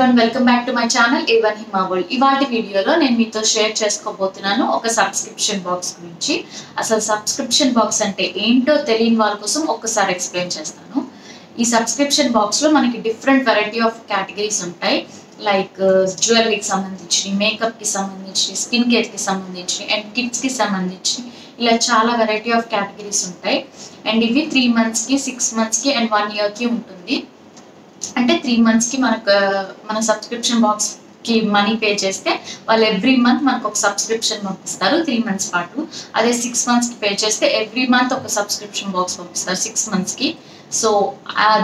everyone, welcome back to my channel Evan Himaval. Ivati video lo nenu meeto share chesukobothunanu oka subscription box gurinchi. Asalu subscription box ante ento teliyani vaalla kosam oka sari explain chestanu. Ee subscription box lo manaki different variety of categories untai, like jewelry ki sambandhichini, makeup ki sambandhichini, skin care ki sambandhichini and kids ki sambandhichini. ఇలా చాలా variety of categories ఉంటాయి. And ఇవి 3 months కి, 6 months కి and 1 year కి ఉంటుంది. అంటే 3 months కి మనకు మన సబ్స్క్రిప్షన్ బాక్స్ కి మనీ పే చేస్తే వాళ్ళు ఎవ్రీ మంత్ మనకు ఒక సబ్స్క్రిప్షన్ పంపిస్తారు 3 months పాటు. అదే 6 months కి పే చేస్తే ఎవ్రీ మంత్ ఒక సబ్స్క్రిప్షన్ బాక్స్ పంపిస్తారు 6 months కి. సో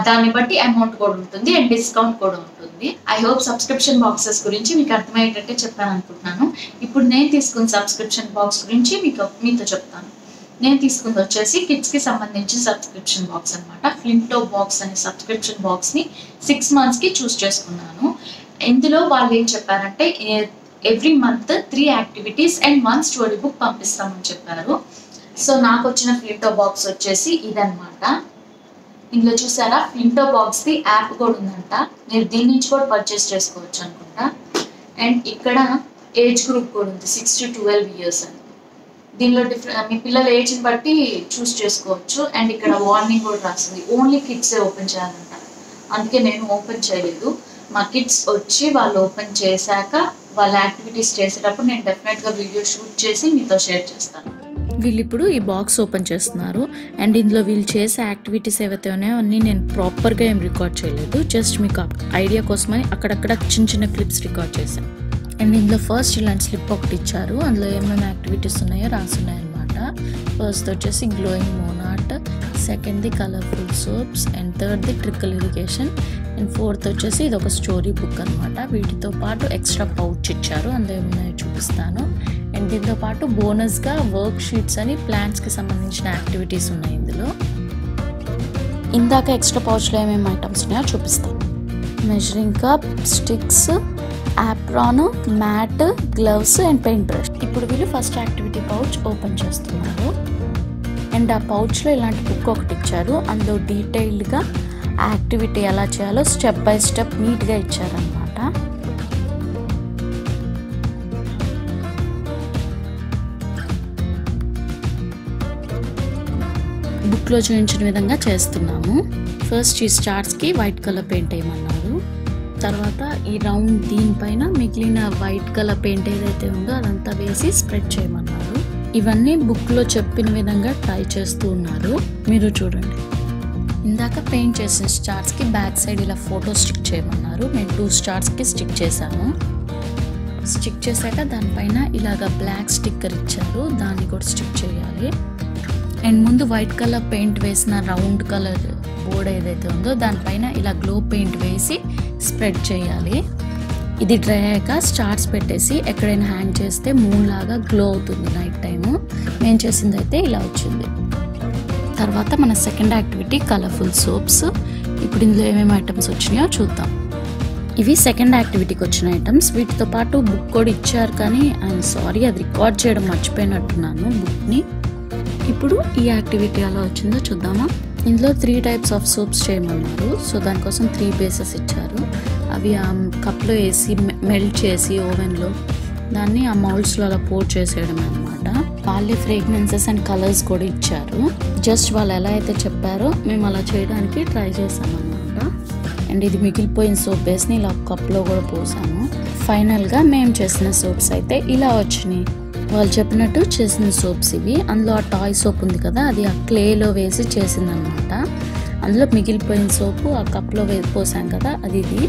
దాన్ని బట్టి అమౌంట్ కూడా ఉంటుంది అండ్ డిస్కౌంట్ కూడా ఉంటుంది. ఐ హోప్ సబ్స్క్రిప్షన్ బాక్సెస్ గురించి మీకు అర్థమయ్యేటట్టే చెప్పాను అనుకుంటున్నాను. ఇప్పుడు నేను తీసుకున్న సబ్స్క్రిప్షన్ బాక్స్ గురించి మీతో చెప్తాను. నేను తీసుకుంది వచ్చేసి కిడ్స్కి సంబంధించిన సబ్స్క్రిప్షన్ బాక్స్ అనమాట. ఫ్లింటో బాక్స్ అనే సబ్స్క్రిప్షన్ బాక్స్ని 6 monthsకి చూస్ చేసుకున్నాను. ఇందులో వాళ్ళు ఏం చెప్పారంటే every month 3 activities and 1 story book పంపిస్తామని చెప్పారు. సో నాకు వచ్చిన ఫ్లింటో బాక్స్ వచ్చేసి ఇదనమాట. ఇందులో చూసారా ఫ్లింటో బాక్స్ది యాప్ కూడా ఉందంట. మీరు దీని నుంచి కూడా పర్చేస్ చేసుకోవచ్చు అనుకుంటా. అండ్ ఇక్కడ ఏజ్ గ్రూప్ కూడా ఉంది 6 to 12 years అని. దీనిలో డిఫరెంట్ మీ పిల్లల ఏజ్ని బట్టి చూస్ చేసుకోవచ్చు. అండ్ ఇక్కడ వార్నింగ్ కూడా రాస్తుంది, ఓన్లీ కిడ్సే ఓపెన్ చేయాలంట. అందుకే నేను ఓపెన్ చేయలేదు. మా కిడ్స్ వచ్చి వాళ్ళు ఓపెన్ చేశాక వాళ్ళ యాక్టివిటీస్ చేసేటప్పుడు నేను డెఫినెట్గా వీడియో షూట్ చేసి మీతో షేర్ చేస్తాను. వీళ్ళు ఇప్పుడు ఈ బాక్స్ ఓపెన్ చేస్తున్నారు. అండ్ ఇందులో వీళ్ళు చేసే యాక్టివిటీస్ ఏవైతే ఉన్నాయో అన్నీ నేను ప్రాపర్గా ఏం రికార్డ్ చేయలేదు. జస్ట్ మీకు ఐడియా కోసమని అక్కడక్కడ చిన్న చిన్న క్లిప్స్ రికార్డ్ చేశాను. అండ్ ఇందులో ఫస్ట్ ఇలాంటి స్లిప్ ఒకటి ఇచ్చారు. అందులో ఏమేమి యాక్టివిటీస్ ఉన్నాయో రాసున్నాయన్నమాట. ఫస్ట్ వచ్చేసి గ్లోయింగ్ మోనాట్, సెకండ్ది కలర్ఫుల్ సోప్స్ అండ్ థర్డ్ది ట్రికల్ ఇరిగేషన్ అండ్ ఫోర్త్ వచ్చేసి ఇది ఒక స్టోరీ బుక్ అనమాట. వీటితో పాటు ఎక్స్ట్రా పౌచ్ ఇచ్చారు, అందులో ఏమన్నా చూపిస్తాను. అండ్ దీంతో పాటు బోనస్గా వర్క్ షీట్స్ అని ప్లాంట్స్కి సంబంధించిన యాక్టివిటీస్ ఉన్నాయి ఇందులో. ఇందాక ఎక్స్ట్రా పౌచ్లో ఏమేమి ఐటమ్స్ ఉన్నాయో చూపిస్తాను. Measuring cup, sticks, apron, mat, gloves and paint brush. ఇప్పుడు వీళ్ళు ఫస్ట్ యాక్టివిటీ పౌచ్ ఓపెన్ చేస్తున్నారు. అండ్ ఆ పౌచ్లో ఇలాంటి బుక్ ఒకటి ఇచ్చారు. అందులో డీటెయిల్డ్గా యాక్టివిటీ ఎలా చేయాలో స్టెప్ బై స్టెప్ నీట్గా ఇచ్చారనమాట. బుక్లో చూపించిన విధంగా చేస్తున్నాము. ఫస్ట్ ఈ స్టార్స్కి వైట్ కలర్ పెయింట్ వేయమన్నారు. తర్వాత ఈ రౌండ్ దీనిపైన మిగిలిన వైట్ కలర్ పెయింట్ ఏదైతే ఉందో అదంతా వేసి స్ప్రెడ్ చేయమన్నారు. ఇవన్నీ బుక్లో చెప్పిన విధంగా ట్రై చేస్తూ ఉన్నారు. మీరు చూడండి, ఇందాక పెయింట్ చేసిన స్టార్స్కి బ్యాక్ సైడ్ ఇలా ఫోటో స్టిక్ చేయమన్నారు. మేము 2 stars స్టిక్ చేసాము. స్టిక్ చేశాక దానిపైన ఇలాగ బ్లాక్ స్టిక్కర్ ఇచ్చారు, దాన్ని కూడా స్టిక్ చేయాలి. అండ్ ముందు వైట్ కలర్ పెయింట్ వేసిన రౌండ్ కలర్ బోర్డ్ ఏదైతే ఉందో దానిపైన ఇలా గ్లో పెయింట్ వేసి స్ప్రెడ్ చేయాలి. ఇది డ్రై అయ్యాక స్టార్స్ పెట్టేసి ఎక్కడైనా హ్యాంగ్ చేస్తే మూన్ లాగా గ్లో అవుతుంది నైట్ టైము. నేను చేసింది అయితే ఇలా వచ్చింది. తర్వాత మన సెకండ్ యాక్టివిటీ కలర్ఫుల్ సోప్స్. ఇప్పుడు ఇందులో ఏమేమి ఐటమ్స్ వచ్చినాయో చూద్దాం. ఇవి సెకండ్ యాక్టివిటీకి వచ్చిన ఐటమ్స్. వీటితో పాటు బుక్ కూడా ఇచ్చారు, కానీ ఐఎమ్ సారీ అది రికార్డ్ చేయడం మర్చిపోయినట్టున్నాను బుక్ని. ఇప్పుడు ఈ యాక్టివిటీ ఎలా వచ్చిందో చూద్దామా. ఇందులో 3 types of soaps చేయమన్నారు. సో దానికోసం 3 bases ఇచ్చారు. అవి ఆ కప్లో వేసి మెల్ట్ చేసి ఓవెన్లో దాన్ని ఆ మౌల్డ్స్లో అలా పోర్ చేసేయడం అనమాట. వాళ్ళే ఫ్రేగ్రెన్సెస్ అండ్ కలర్స్ కూడా ఇచ్చారు. జస్ట్ వాళ్ళు ఎలా అయితే చెప్పారో మేము అలా చేయడానికి ట్రై చేసామన్నమాట. అండ్ ఇది మిగిలిపోయిన సోప్ వేసి ఇలా కప్లో కూడా పోసాము. ఫైనల్గా మేము చేసిన సోప్స్ అయితే ఇలా వచ్చినాయి. వాళ్ళు చెప్పినట్టు చేసిన సోప్స్ ఇవి. అందులో ఆ టాయ్ సోప్ ఉంది కదా, అది ఆ క్లేలో వేసి చేసిందనమాట. అందులో మిగిలిపోయిన సోపు ఆ కప్లో పోసాం కదా, అది ఇది.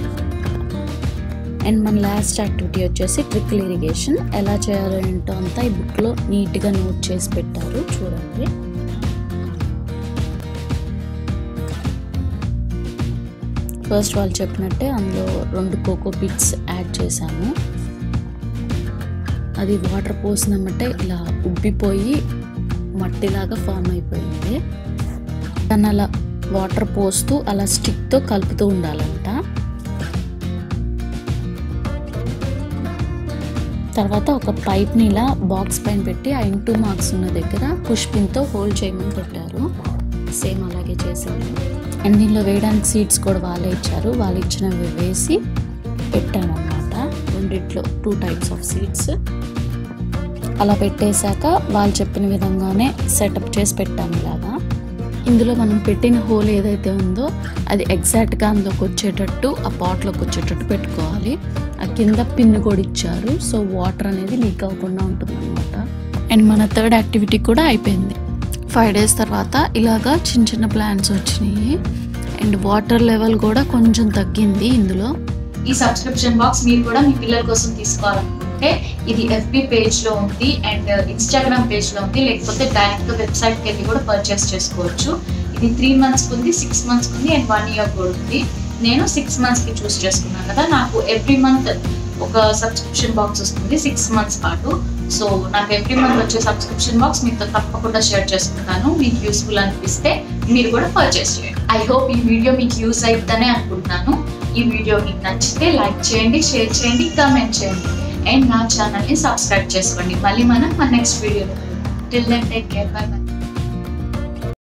అండ్ మన లాస్ట్ యాక్టివిటీ వచ్చేసి ట్రికల్ ఇరిగేషన్. ఎలా చేయాలో ఏంటో అంతా ఈ బుక్లో నీట్గా నోట్ చేసి పెట్టారు, చూడండి. ఫస్ట్ వాళ్ళు చెప్పినట్టే అందులో 2 cocoa bits యాడ్ చేశాము. అది వాటర్ పోసినామంటే ఇలా ఉబ్బిపోయి మట్టిలాగా ఫామ్ అయిపోయింది. దాన్ని అలా వాటర్ పోస్తూ అలా స్టిక్తో కలుపుతూ ఉండాలంట. తర్వాత ఒక పైప్ని ఇలా బాక్స్ పైన పెట్టి ఆ ×marks ఉన్న దగ్గర పుష్పింతో హోల్డ్ చేయమని పెట్టారు. సేమ్ అలాగే చేసాము. అండ్ దీనిలో వేయడానికి సీడ్స్ కూడా వాళ్ళే ఇచ్చారు. వాళ్ళు ఇచ్చినవి వేసి పెట్టామన్నమాట. రెండిట్లో 2 టైప్స్ ఆఫ్ సీట్స్ అలా పెట్టేశాక వాళ్ళు చెప్పిన విధంగానే సెటప్ చేసి పెట్టాము. ఇలాగా ఇందులో మనం పెట్టిన హోల్ ఏదైతే ఉందో అది ఎగ్జాక్ట్గా అందులోకి వచ్చేటట్టు ఆ పాట్లోకి వచ్చేటట్టు పెట్టుకోవాలి. ఆ కింద పిన్ను కూడా ఇచ్చారు, సో వాటర్ అనేది లీక్ అవ్వకుండా ఉంటుందన్నమాట. అండ్ మన థర్డ్ యాక్టివిటీ కూడా అయిపోయింది. 5 days తర్వాత ఇలాగా చిన్న చిన్న ప్లాంట్స్ వచ్చినాయి అండ్ వాటర్ లెవెల్ కూడా కొంచెం తగ్గింది. ఇందులో ఈ సబ్స్క్రిప్షన్ బాక్స్ మీరు కూడా మీ పిల్లల కోసం తీసుకోవాలనుకుంటే ఇది FB పేజ్లో ఉంది అండ్ ఇన్స్టాగ్రామ్ పేజ్లో ఉంది, లేకపోతే డైరెక్ట్గా వెబ్సైట్కి వెళ్ళి కూడా పర్చేస్ చేసుకోవచ్చు. ఇది 3 months ఉంది, 6 months ఉంది అండ్ 1 year కూడా ఉంది. నేను 6 monthsకి చూస్ చేసుకున్నాను కదా, నాకు ఎవ్రీ మంత్ ఒక సబ్స్క్రిప్షన్ బాక్స్ వస్తుంది 6 months పాటు. సో నాకు ఎవ్రీ మంత్ వచ్చే సబ్స్క్రిప్షన్ బాక్స్ మీతో తప్పకుండా షేర్ చేసుకుంటాను. మీకు యూస్ఫుల్ అనిపిస్తే మీరు కూడా పర్చేస్ చేయండి. ఐ హోప్ ఈ వీడియో మీకు యూజ్ అవుతుందనే అనుకుంటున్నాను. ఈ వీడియో మీకు నచ్చితే లైక్ చేయండి, షేర్ చేయండి, కామెంట్ చేయండి అండ్ నా ఛానల్ని సబ్స్క్రైబ్ చేసుకోండి. మళ్ళీ మనం నెక్స్ట్ వీడియోలో till then take care, bye by.